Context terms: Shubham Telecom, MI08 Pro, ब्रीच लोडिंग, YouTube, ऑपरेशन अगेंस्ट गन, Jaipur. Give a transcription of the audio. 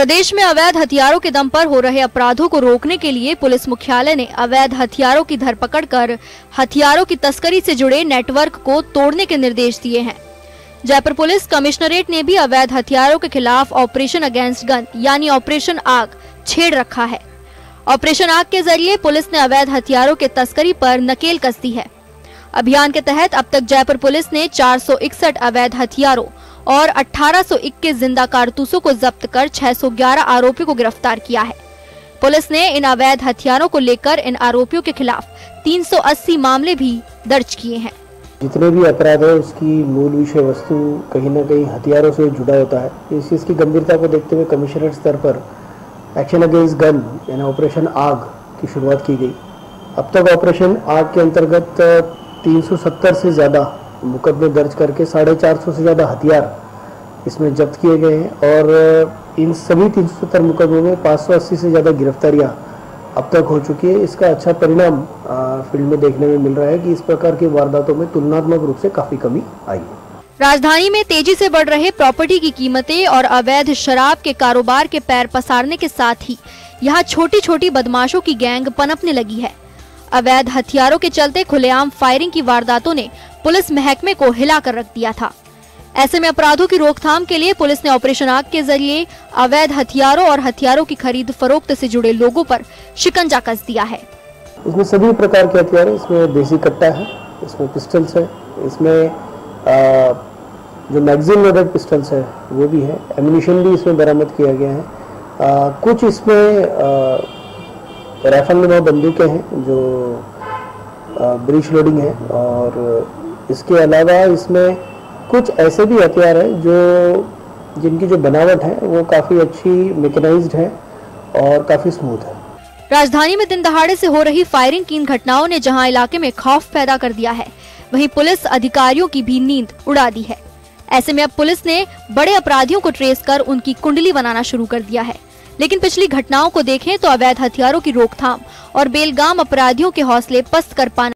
प्रदेश में अवैध हथियारों के दम पर हो रहे अपराधों को रोकने के लिए पुलिस मुख्यालय ने अवैध हथियारों की धरपकड़ कर हथियारों की तस्करी से जुड़े नेटवर्क को तोड़ने के निर्देश दिए हैं। जयपुर पुलिस कमिश्नरेट ने भी अवैध हथियारों के खिलाफ ऑपरेशन अगेंस्ट गन यानी ऑपरेशन आग छेड़ रखा है। ऑपरेशन आग के जरिए पुलिस ने अवैध हथियारों के तस्करी पर नकेल कस दी है। अभियान के तहत अब तक जयपुर पुलिस ने 461 अवैध हथियारों और 1821 जिंदा कारतूसों को जब्त कर 611 आरोपियों को गिरफ्तार किया है। पुलिस ने इन अवैध हथियारों को लेकर इन आरोपियों के खिलाफ 380 मामले भी दर्ज किए हैं। जितने भी अपराध है उसकी मूल विषय वस्तु कहीं न कहीं हथियारों से जुड़ा होता है। इस चीज की गंभीरता को देखते हुए कमिश्नरेट स्तर पर एक्शन अगेंस्ट गन यानी ऑपरेशन आग की शुरुआत की गई। अब तक ऑपरेशन आग के अंतर्गत 370 से ज़्यादा मुकदमे दर्ज करके 450 से ज़्यादा हथियार इसमें जब्त किए गए हैं और इन सभी 370 मुकदमों में 580 से ज़्यादा गिरफ्तारियां अब तक हो चुकी है। इसका अच्छा परिणाम फील्ड में देखने में मिल रहा है कि इस प्रकार की वारदातों में तुलनात्मक रूप से काफ़ी कमी आई है। राजधानी में तेजी से बढ़ रहे प्रॉपर्टी की कीमतें और अवैध शराब के कारोबार के पैर पसारने के साथ ही यहाँ छोटी छोटी बदमाशों की गैंग पनपने लगी है। अवैध हथियारों के चलते खुलेआम फायरिंग की वारदातों ने पुलिस महकमे को हिला कर रख दिया था। ऐसे में अपराधों की रोकथाम के लिए पुलिस ने ऑपरेशन आग के जरिए अवैध हथियारों और हथियारों की खरीद फरोख्त से जुड़े लोगों पर शिकंजा कस दिया है। इसमें सभी प्रकार के हथियार हैं, इसमें देसी कट्टा है, इसमें पिस्टल्स है, इसमें जो मैगजीन लोडेड पिस्टल्स है वो भी है, एम्यूनिशन भी इसमें बरामद किया गया है। कुछ इसमें राइफल में बंदूकें हैं जो ब्रीच लोडिंग है और इसके अलावा इसमें कुछ ऐसे भी हथियार हैं जिनकी जो बनावट है वो काफ़ी अच्छी मैकेनाइज्ड है और काफ़ी स्मूथ है। राजधानी में दिन दहाड़े से हो रही फायरिंग की इन घटनाओं ने जहां इलाके में खौफ पैदा कर दिया है, वहीं पुलिस अधिकारियों की भी नींद उड़ा दी है। ऐसे में अब पुलिस ने बड़े अपराधियों को ट्रेस कर उनकी कुंडली बनाना शुरू कर दिया है। लेकिन पिछली घटनाओं को देखें तो अवैध हथियारों की रोकथाम और बेलगाम अपराधियों के हौसले पस्त कर पाना